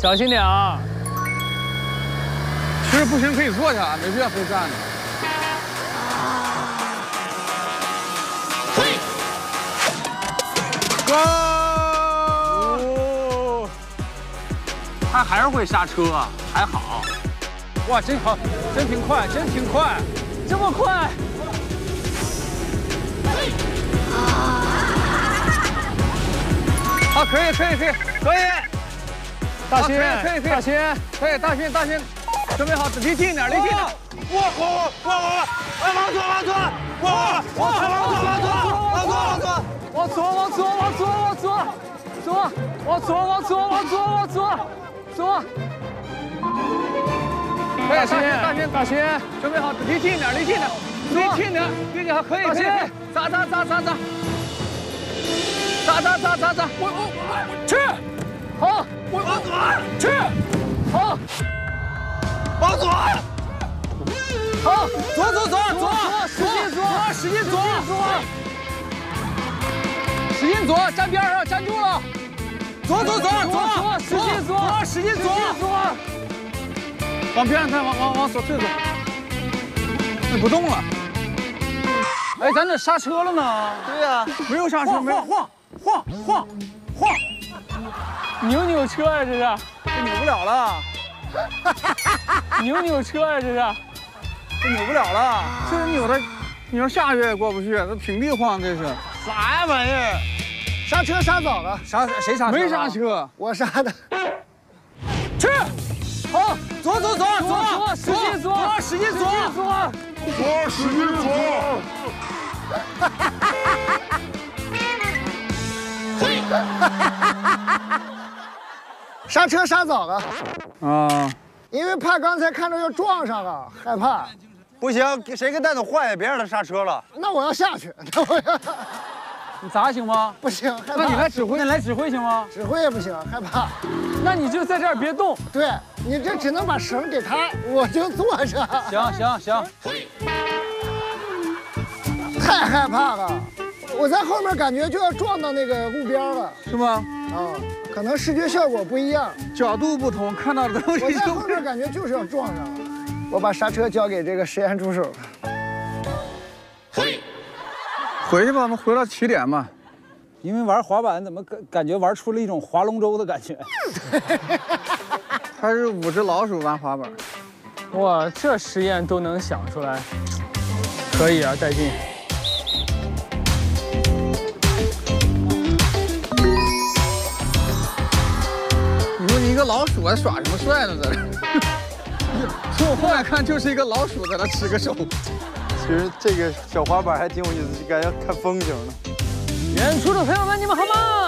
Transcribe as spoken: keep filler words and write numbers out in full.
小心点啊！其实不行可以坐下，没必要非站着。 哦，他还是会刹车，啊，还好。哇，真好，真挺快，真挺快，这么快！啊，可以，可以，可以，可以。大勋，可以，可以，大勋，可以，大勋，大勋，准备好，离近一点，离近一点。我我我我我，哎，往左，往左，我我我往左，往左，往左，往左，往左。 往左，往左，往左，往左，左，往左，往左，往左，往左，左。大勋，大勋，大勋，准备好，离近点，离近点，离近点，离近点，可以，可以，砸砸砸砸砸，砸砸砸砸砸，我我我去，好，我往左去，好，往左，好，左左左左，使劲左，使劲左，左。 使劲左，站边上，站住了！左左左左左，使劲左，使劲左，往边上看，往往往左退走。那不动了。哎，咱这刹车了呢？对呀，没有刹车，没有。晃晃晃晃晃，扭扭车呀，这是。这扭不了了。扭扭车呀，这是。这扭不了了，这扭的，你说下去也过不去，那平地晃这是。 啥呀玩意儿！刹车刹早了，刹谁刹？没刹车，我刹的。去，好，左左左左，使劲左，使劲左，左使劲左。哈哈哈哈哈！嘿，哈哈哈哈哈！刹车刹早了啊，因为怕刚才看着要撞上了，害怕。 不行，谁跟蛋总换也别让他刹车了。那我要下去，那我要。你砸行吗？不行，害怕。那你来指挥，那来指挥行吗？指挥也不行，害怕。那你就在这儿别动。对，你这只能把绳给他，我就坐着。行行行。太害怕了，我在后面感觉就要撞到那个路边了，是吗？啊、哦，可能视觉效果不一样，角度不同，看到的东西。我在后面感觉就是要撞上了。 我把刹车交给这个实验助手嘿，回去吧，我们回到起点吧。因为玩滑板怎么感感觉玩出了一种划龙舟的感觉？他是五只老鼠玩滑板。哇，这实验都能想出来，可以啊，带劲。你说你一个老鼠还耍什么帅呢？在这。 从我后面看就是一个老鼠在那吃个手。其实这个小滑板还挺有意思，感觉看风景呢。远处的朋友们，你们好吗？